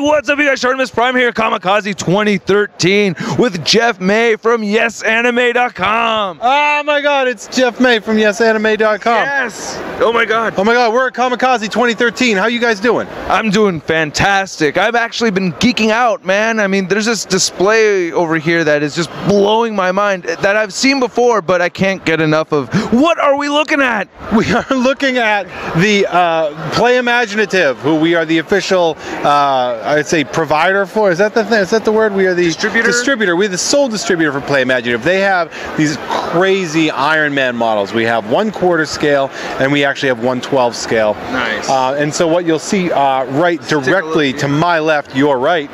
what's up, you guys? Shartimus Prime here, Kamikaze 2013 with Jeff May from YesAnime.com. Oh my god, it's Jeff May from YesAnime.com. Yes! Oh my god. Oh my god, we're at Kamikaze 2013. How you guys doing? I'm doing fantastic. I've actually been geeking out, man. I mean, there's this display over here that is just blowing my mind that I've seen before, but I can't get enough of. What are we looking at? We are looking at the Play Imaginative, who we are the official I'd say provider for. Is that the thing? Is that the word? We are the distributor. We're the sole distributor for Play Imaginative. They have these crazy Iron Man models. We have 1/4 scale and we actually have 1/12 scale. Nice. And so what you'll see right directly to my left, your right,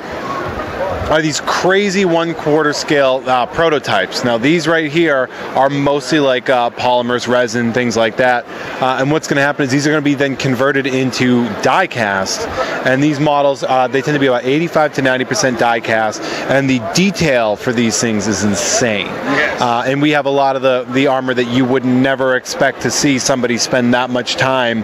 are these crazy 1/4 scale prototypes. Now these right here are mostly like polymers, resin, things like that. And what's gonna happen is these are gonna be then converted into die cast. And these models, they tend to be about 85 to 90% die cast. And the detail for these things is insane. Yes. And we have a lot of the armor that you would never expect to see somebody spend that much time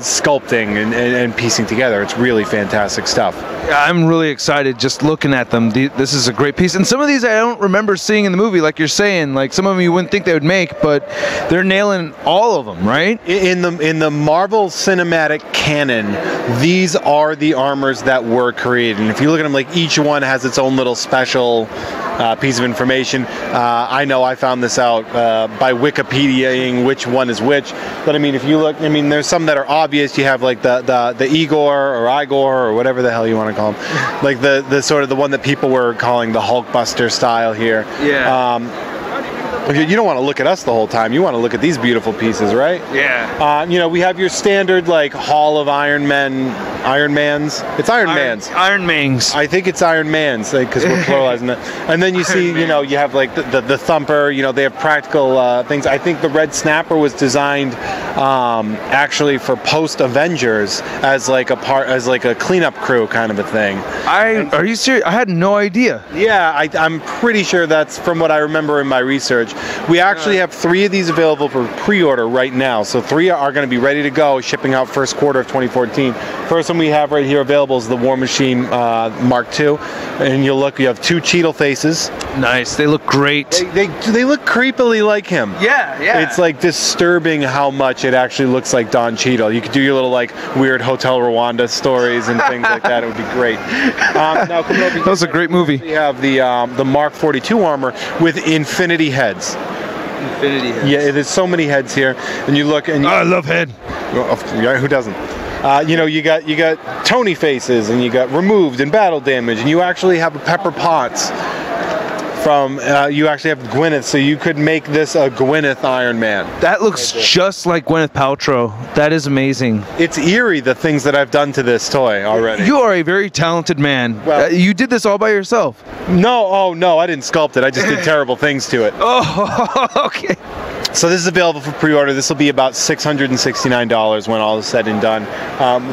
sculpting and piecing together. It's really fantastic stuff. I'm really excited just looking at them. This is a great piece, and some of these I don't remember seeing in the movie, like you're saying. Like some of them you wouldn't think they would make, but they're nailing all of them, right? In the Marvel Cinematic canon, these are the armors that were created, and if you look at them, like each one has its own little special piece of information. I know I found this out by Wikipediaing which one is which, but I mean, if you look, I mean, there's some that are obvious. You have like the Igor or whatever the hell you want to call them, like the sort of the one that people were calling the Hulkbuster style here. Yeah. You don't want to look at us the whole time. You want to look at these beautiful pieces, right? Yeah. You know, we have your standard like Hall of Iron Men, Iron Mans. It's Iron Mans. Iron Mans. I think it's Iron Mans, like, because we're pluralizing that. And then you see, you know, you have like the Thumper. You know, they have practical things. I think the Red Snapper was designed actually for post Avengers as like a part, as like a cleanup crew kind of a thing. Are you serious? I had no idea. Yeah, I'm pretty sure that's from what I remember in my research. We actually have 3 of these available for pre-order right now. So 3 are going to be ready to go, shipping out first quarter of 2014. First one we have right here available is the War Machine Mark II. And you'll look, you have 2 Cheadle faces. Nice. They look great. They look creepily like him. Yeah, yeah. It's like disturbing how much it actually looks like Don Cheadle. You could do your little like weird Hotel Rwanda stories and things like that. It would be great. Now coming over here, that was a great movie. We have the Mark 42 armor with infinity heads. Infinity heads. Yeah, there's so many heads here, and you look and you, I love head. Yeah, who doesn't? You know, you got Tony faces, and you got removed and battle damage, and you actually have a Pepper Potts from. You actually have Gwyneth, so you could make this a Gwyneth Iron Man. That looks just like Gwyneth Paltrow. That is amazing. It's eerie the things that I've done to this toy already. You are a very talented man. Well, you did this all by yourself. No, oh no, I didn't sculpt it. I just did terrible things to it. Oh, okay. So this is available for pre-order. This will be about $669 when all is said and done.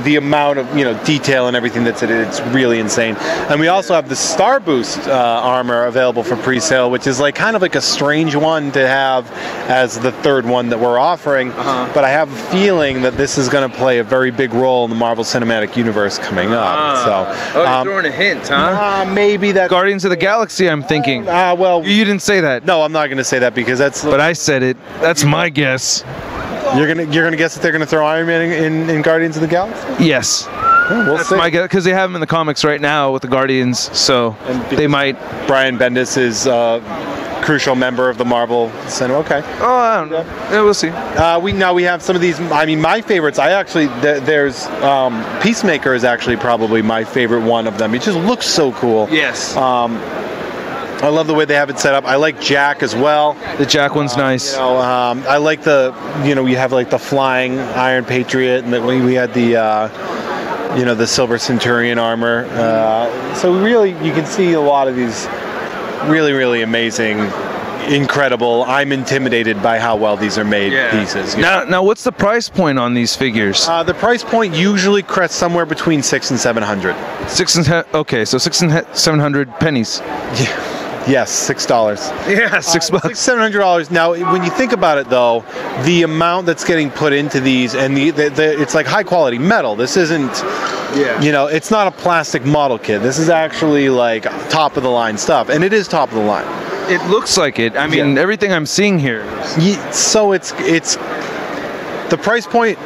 The amount of, you know, detail and everything that's in it, it's really insane. And we also have the Starboost armor available for pre-sale, which is like kind of like a strange one to have as the 3rd one that we're offering. Uh-huh. But I have a feeling that this is going to play a very big role in the Marvel Cinematic Universe coming up. So, oh, you're throwing a hint, huh? Maybe that Guardians of the Galaxy, I'm thinking. Well, you didn't say that. No, I'm not going to say that because that's. But I said it. That's my guess. You're gonna guess that they're gonna throw Iron Man in Guardians of the Galaxy? Yes. Yeah, we'll see. My guess, because they have him in the comics right now with the Guardians, so they might. Brian Bendis is crucial member of the Marvel Cinema. Okay. Oh, I don't know. Yeah, we'll see. We have some of these. I mean, my favorites. I actually there's Peacemaker is actually probably my favorite one of them. It just looks so cool. Yes. I love the way they have it set up. I like Jack as well. The Jack one's nice. You know, I like the, you know, we have like the flying Iron Patriot, and that we had the, you know, the Silver Centurion armor. So really, you can see a lot of these really, really amazing, incredible. I'm intimidated by how well these are made pieces. Now, what's the price point on these figures? The price point usually crests somewhere between $600 and $700. Okay, so $600 and $700 pennies. Yeah. Yes, $6. Yeah, $6. $700. Now, when you think about it, though, the amount that's getting put into these, and it's like high quality metal. This isn't Yeah. You know, it's not a plastic model kit. This is actually like top of the line stuff, and it is top of the line. It looks like it. I mean, everything I'm seeing here. So it's the price point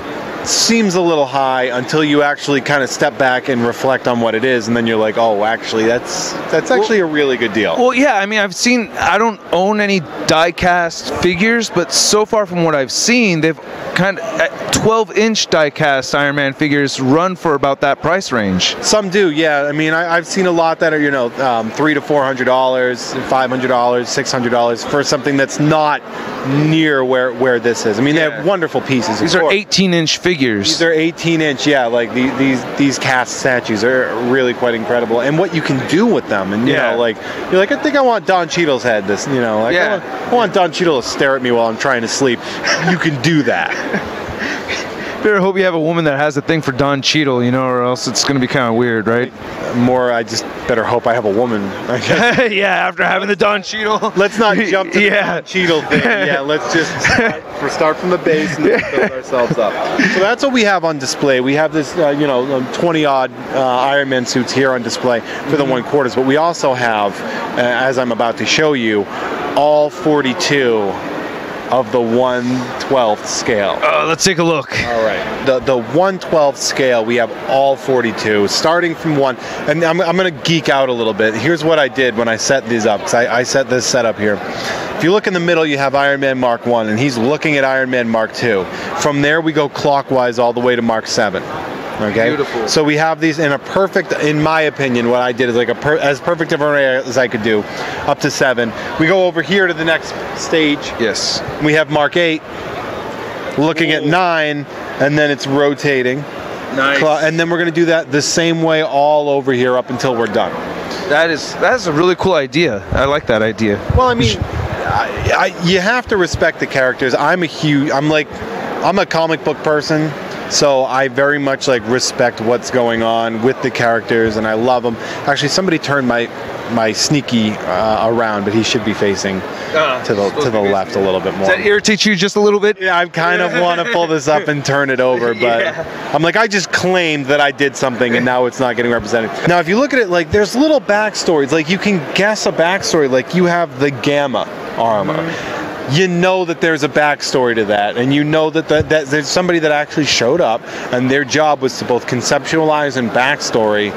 seems a little high until you actually kind of step back and reflect on what it is, and then you're like, oh, actually, that's actually a really good deal. Well, yeah, I mean, I've seen, I don't own any die-cast figures, but so far from what I've seen, they've kind of 12-inch die-cast Iron Man figures run for about that price range. Some do, yeah. I mean, I've seen a lot that are, you know, $300 to $400, $500, $600 for something that's not near where this is. I mean, yeah. They have wonderful pieces. These are 18-inch figures. These are 18-inch, yeah. Like these cast statues are really quite incredible, and what you can do with them. And you know, like you're like, I think I want Don Cheadle's head. This, you know, like I want Don Cheadle to stare at me while I'm trying to sleep. You can do that. Better hope you have a woman that has a thing for Don Cheadle, you know, or else it's going to be kind of weird, right? More, I just better hope I have a woman. I guess. Yeah, after having the Don Cheadle. Let's not jump to the Don Cheadle thing. Yeah, let's just start from the base and build ourselves up. So that's what we have on display. We have this, you know, 20-odd Iron Man suits here on display for the one-quarters, but we also have, as I'm about to show you, all 42 of the 1/12th scale. Let's take a look. All right. The 1/12th scale, we have all 42, starting from one. And I'm going to geek out a little bit. Here's what I did when I set these up, because I set this setup here. If you look in the middle, you have Iron Man Mark 1, and he's looking at Iron Man Mark 2. From there, we go clockwise all the way to Mark 7. Okay. Beautiful. So we have these in a perfect, in my opinion, what I did is like as perfect of an array as I could do, up to 7. We go over here to the next stage. Yes. We have Mark 8, looking at 9, and then it's rotating. Nice. And then we're going to do that the same way all over here up until we're done. That is a really cool idea. I like that idea. Well, I mean, you have to respect the characters. I'm a comic book person. So I very much like respect what's going on with the characters, and I love them. Actually, somebody turned my sneaky around, but he should be facing to the left a little bit more. Does that irritate you just a little bit? Yeah, I kind of want to pull this up and turn it over, but I'm like, I just claimed that I did something, and now it's not getting represented. Now, if you look at it, like there's little backstories. Like you can guess a backstory. Like you have the Gamma armor. You know that there's a backstory to that, and you know that, that there's somebody that actually showed up, and their job was to both conceptualize and backstory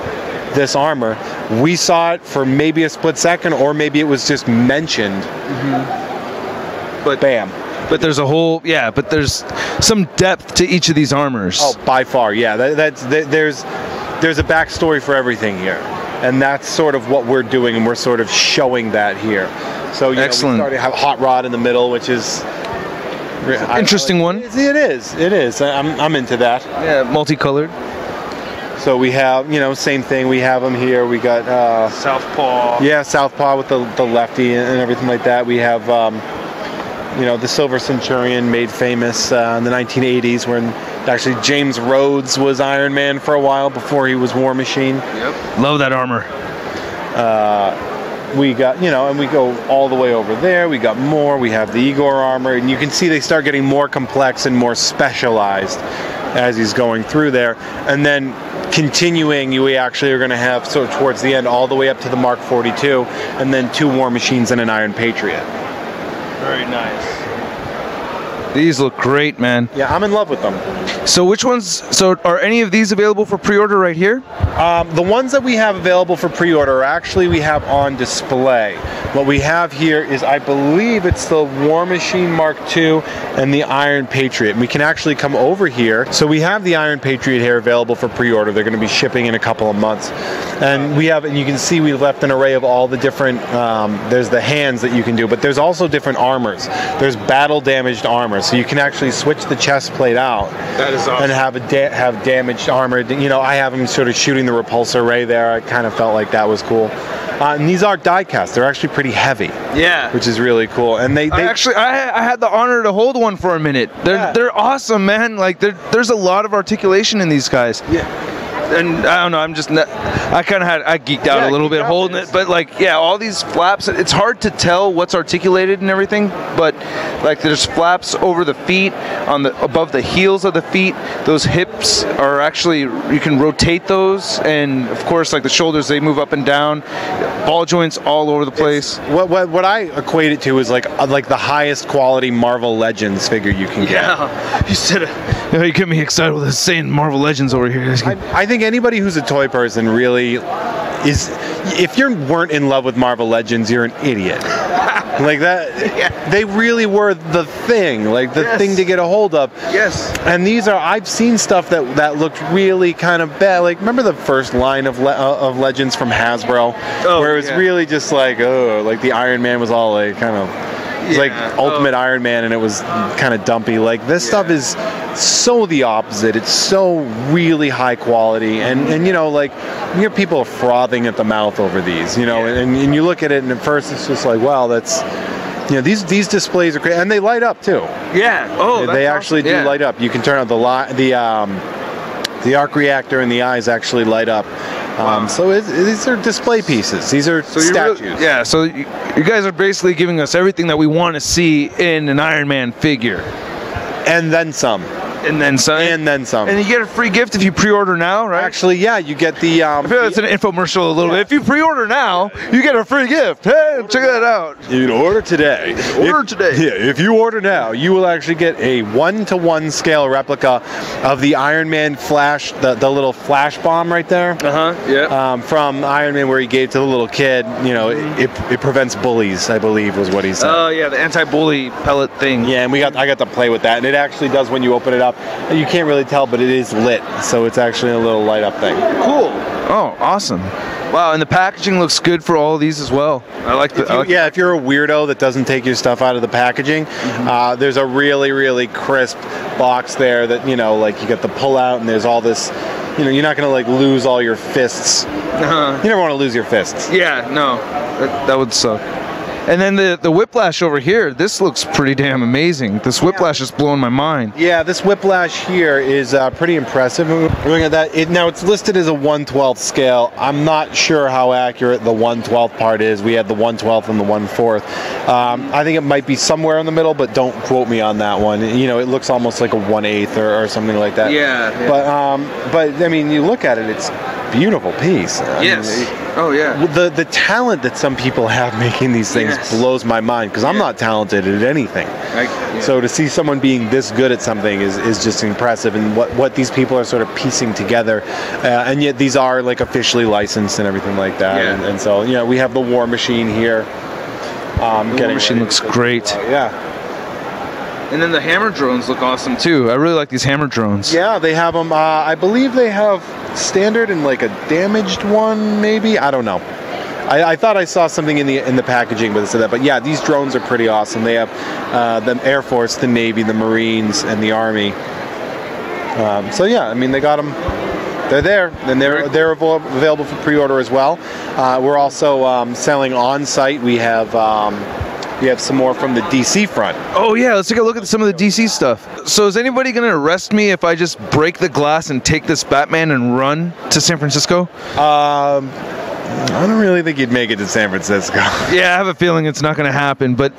this armor. We saw it for maybe a split second, or maybe it was just mentioned. But bam. But there's a whole, but there's some depth to each of these armors. Oh, by far, yeah. There's a backstory for everything here. And that's sort of what we're doing, and we're sort of showing that here. So, you know, we already have Hot Rod in the middle, which is an interesting one. It is. I'm into that. Yeah, multicolored. So we have, you know, same thing. We have them here. We got Southpaw. Yeah, Southpaw with the lefty and everything like that. We have, you know, the Silver Centurion made famous in the 1980s when actually James Rhodes was Iron Man for a while before he was War Machine. Yep. Love that armor. We got, you know, and we go all the way over there. We got more. We have the Igor armor, and you can see they start getting more complex and more specialized as he's going through there. And then continuing, we actually are going to have, so towards the end, all the way up to the Mark 42, and then 2 War Machines and an Iron Patriot. Very nice. These look great, man. Yeah, I'm in love with them. So which ones, so are any of these available for pre-order right here? The ones that we have available for pre-order are actually we have on display. What we have here is, I believe it's the War Machine Mark II and the Iron Patriot. And we can actually come over here. So we have the Iron Patriot here available for pre-order. They're going to be shipping in a couple of months. And we have, and you can see we've left an array of all the different, there's the hands that you can do, but there's also different armors. There's battle damaged armor. So you can actually switch the chest plate out. That is awesome. And have damaged armor. You know, I have him sort of shooting the repulsor ray there. I kind of felt like that was cool. And these are die-cast. They're actually pretty heavy. Yeah. Which is really cool. And they actually, I had the honor to hold one for a minute. They're awesome, man. Like there's a lot of articulation in these guys. Yeah. And I don't know. I'm just I kind of had, I geeked out a little bit holding it, but like, yeah, all these flaps, it's hard to tell what's articulated and everything, but like there's flaps over the feet, on the, above the heels of the feet, those hips are actually, you can rotate those, and of course like the shoulders, they move up and down, ball joints all over the place. What I equate it to is like the highest quality Marvel Legends figure you can get. Yeah, you said it. You know, you get me excited with this saying Marvel Legends over here. I think anybody who's a toy person really is, if you weren't in love with Marvel Legends, you're an idiot. Like that, yeah. They really were the thing, like the thing to get a hold of. Yes. And these are, I've seen stuff that looked really kind of bad. Like, remember the first line of Legends from Hasbro, where it was really just like, oh, like the Iron Man was all like kind of. It was like Ultimate Iron Man, and it was kind of dumpy. Like, this stuff is so the opposite. It's so really high quality. And you know, like, you hear people frothing at the mouth over these, you know, and you look at it, and at first it's just like, wow, that's... You know, these displays are great. And they light up, too. Yeah. Oh, they actually do light up. You can turn on the arc reactor, and the eyes actually light up. Wow. So these are display pieces. These are statues. Really, so you guys are basically giving us everything that we want to see in an Iron Man figure. And then some. And then some. And then some. And you get a free gift if you pre-order now, right? Actually, yeah, you get the... I feel that's an infomercial a little bit. If you pre-order now, you get a free gift. Hey, check that out. You can order today. Yeah, if you order now, you will actually get a 1-to-1 scale replica of the Iron Man Flash, the little flash bomb right there. From Iron Man, where he gave to the little kid. You know, it prevents bullies, I believe, was what he said. Oh, yeah, the anti-bully pellet thing. Yeah, and I got to play with that, and it actually does when you open it up. You can't really tell, but it is lit, so it's actually a little light up thing. Cool. Oh, awesome. Wow, and the packaging looks good for all of these as well. I like the... yeah, if you're a weirdo that doesn't take your stuff out of the packaging, there's a really, really crisp box there that, you know, like you got the pull-out, and there's all this... You know, you're not going to, like, lose all your fists. You never want to lose your fists. Yeah, no. That would suck. And then the Whiplash over here, this looks pretty damn amazing. This Whiplash is blowing my mind. Yeah, this Whiplash here is pretty impressive. Looking at that, now it's listed as a 1/12 scale. I'm not sure how accurate the 1/12 part is. We had the 1/12 and the 1/4. I think it might be somewhere in the middle, but don't quote me on that one. You know, it looks almost like a 1/8 or something like that. Yeah. But I mean, you look at it, it's a beautiful piece. I mean, The talent that some people have making these things blows my mind, because I'm not talented at anything. So to see someone being this good at something is just impressive, and what these people are sort of piecing together, and yet these are like officially licensed and everything like that. And so, you know, we have the War Machine here. The War Machine looks great. And then the hammer drones look awesome too. I really like these hammer drones. Yeah, they have them. I believe they have standard and like a damaged one, maybe. I don't know. I thought I saw something in the packaging with that. But yeah, these drones are pretty awesome. They have the Air Force, the Navy, the Marines, and the Army. So yeah, I mean, they got them. They're there, and they're available for pre-order as well. We're also selling on site. We have some more from the DC front. Oh yeah, let's take a look at some of the DC stuff. So is anybody gonna arrest me if I just break the glass and take this Batman and run to San Francisco? I don't really think you'd make it to San Francisco. Yeah, I have a feeling it's not gonna happen, but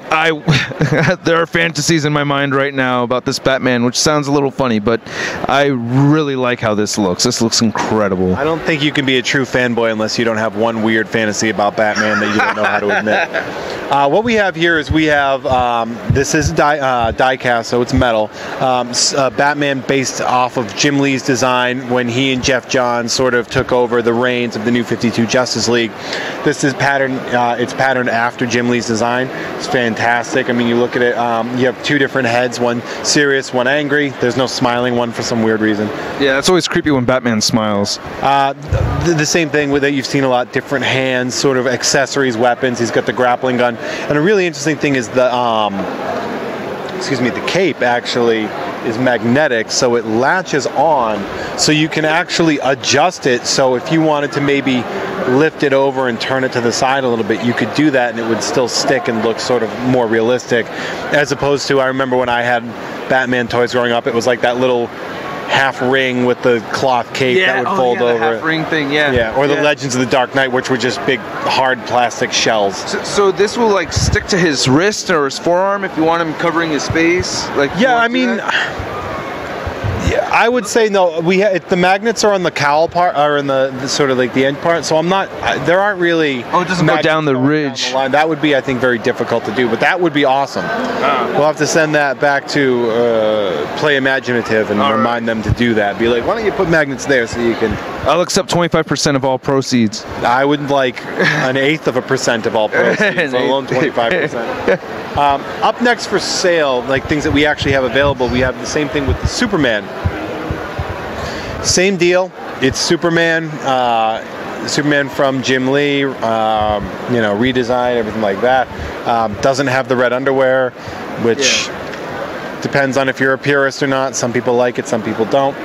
there are fantasies in my mind right now about this Batman, which sounds a little funny, but I really like how this looks. This looks incredible. I don't think you can be a true fanboy unless you don't have one weird fantasy about Batman that you don't know how to admit. What we have here is this is die-cast, so it's metal. Batman based off of Jim Lee's design when he and Geoff Johns sort of took over the reins of the New 52 Justice League. This is patterned. It's patterned after Jim Lee's design. It's fantastic. I mean, you look at it. You have two different heads. One serious, one angry. There's no smiling one for some weird reason. Yeah, that's always creepy when Batman smiles. The same thing with it. You've seen a lot. Different hands, sort of accessories, weapons. He's got the grappling gun. And a really interesting thing is the cape actually is magnetic, so it latches on, so you can actually adjust it. So if you wanted to maybe lift it over and turn it to the side a little bit, you could do that, and it would still stick and look sort of more realistic, as opposed to, I remember when I had Batman toys growing up, it was like that little half ring with the cloth cape that would fold over. The half ring thing, or the Legends of the Dark Knight, which were just big hard plastic shells. So this will like stick to his wrist or his forearm if you want him covering his face. Like I would say no. The magnets are on the cowl part, or in the sort of like the end part. So I'm not. There aren't really. Oh, it doesn't go down the ridge. Down the line. That would be, I think, very difficult to do. But that would be awesome. We'll have to send that back to Play Imaginative and remind them to do that. Be like, why don't you put magnets there so you can. I'll accept 25% of all proceeds. I would like an 1/8% of all proceeds, let alone 25%. Up next for sale, like things that we actually have available, we have the same thing with the Superman. Same deal. It's Superman. Superman from Jim Lee. Redesign, everything like that. Doesn't have the red underwear, which depends on if you're a purist or not. Some people like it, some people don't.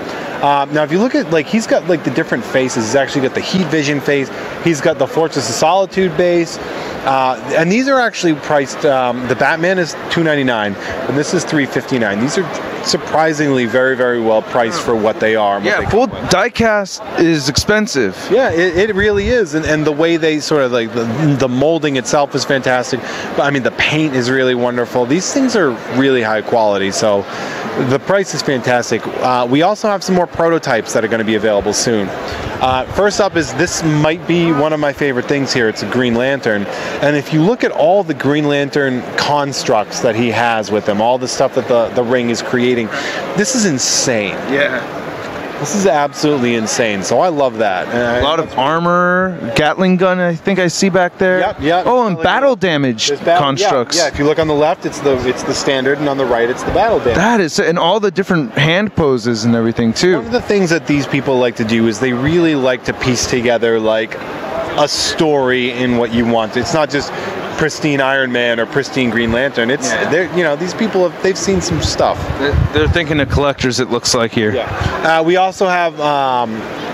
Now, if you look at, like, he's got, like, the different faces. He's actually got the heat vision face. He's got the Fortress of Solitude base. And these are actually priced, the Batman is $2.99, and this is $3.59. These are surprisingly very, very well priced for what they are. Yeah, full die-cast is expensive. Yeah, it really is. And the way they sort of, like, the molding itself is fantastic. But, I mean, the paint is really wonderful. These things are really high quality, so... The price is fantastic. We also have some more prototypes that are going to be available soon. First up is, this might be one of my favorite things here. It's a Green Lantern. And if you look at all the Green Lantern constructs that he has with him, all the stuff that the ring is creating, this is insane. Yeah. This is absolutely insane, so I love that. A lot of armor, Gatling gun, I think I see back there. Yep. Oh, and battle damage constructs. Yeah, if you look on the left, it's the standard, and on the right, it's the battle damage. That is, and all the different hand poses and everything, too. One of the things that these people like to do is they really like to piece together, like, a story in what you want. It's not just pristine Iron Man or pristine Green Lantern. It's these people they've seen some stuff. They're thinking of collectors. It looks like here. Yeah. We also have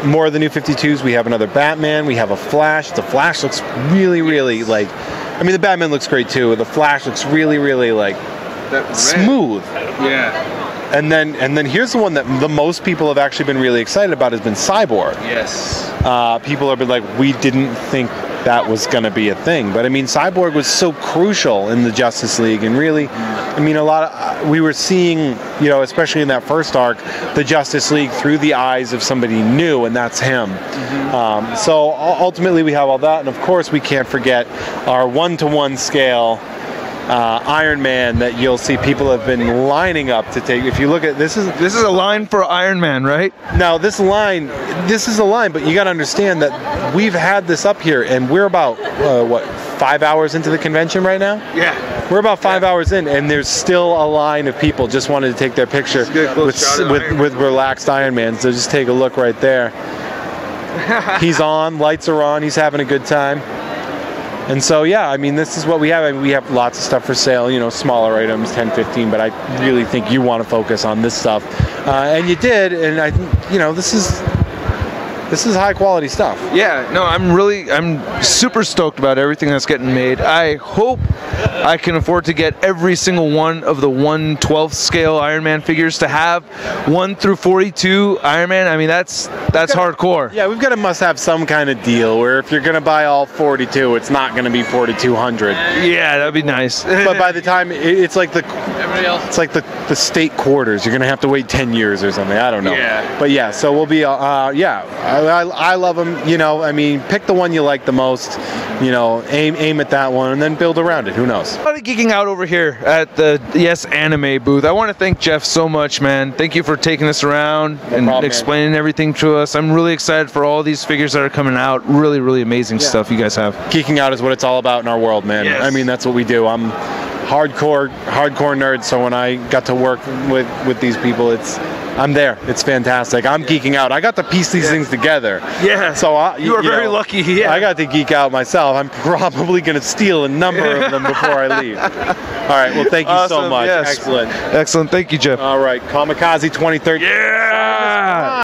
more of the New 52s. We have another Batman. We have a Flash. The Flash looks really, really like. I mean, the Batman looks great too. The Flash looks really, really like smooth. Yeah. And then here's the one that the most people have actually been really excited about has been Cyborg. Yes. People have been like, we didn't think that was going to be a thing. But, I mean, Cyborg was so crucial in the Justice League. And really, I mean, a lot of... We were seeing, you know, especially in that first arc, the Justice League through the eyes of somebody new, and that's him. Mm-hmm. So, ultimately, we have all that. And, of course, we can't forget our one-to-one scale... Iron Man that you'll see people have been lining up to take. If you look at this is a line for Iron Man, right? Now this is a line, but you got to understand that we've had this up here, and we're about 5 hours into the convention right now. Yeah, we're about 5 hours in, and there's still a line of people just wanted to take their picture with relaxed Iron Man. So just take a look right there. He's on, lights are on, he's having a good time. And so, yeah, I mean, this is what we have. I mean, we have lots of stuff for sale, you know, smaller items, 10, 15, but I really think you want to focus on this stuff. And you did, and I think, you know, this is high-quality stuff. Yeah, no, I'm super stoked about everything that's getting made. I hope I can afford to get every single one of the 1/12 scale Iron Man figures to have 1 through 42 Iron Man. I mean, that's hardcore. Yeah, we've got to must have some kind of deal where if you're going to buy all 42, it's not going to be 4,200. Yeah, that'd be nice. But by the time, it's like the state quarters. You're going to have to wait 10 years or something. I don't know. Yeah. But yeah, so we'll be, I love them, you know. I mean, pick the one you like the most, you know, aim at that one, and then build around it. Who knows? A lot of geeking out over here at the Yes Anime booth. I want to thank Jeff so much, man. Thank you for taking us around and explaining everything to us. I'm really excited for all these figures that are coming out. Really, really amazing stuff you guys have. Geeking out is what it's all about in our world, man. Yes. I mean, that's what we do. I'm hardcore nerd, so when I got to work with these people, I'm there. It's fantastic. I'm geeking out. I got to piece these things together. Yeah. So you are very lucky. Yeah. I got to geek out myself. I'm probably going to steal a number of them before I leave. All right. Well, thank you so much. Yes. Excellent. Thank you, Jeff. All right. Kamikaze 2013. Yeah.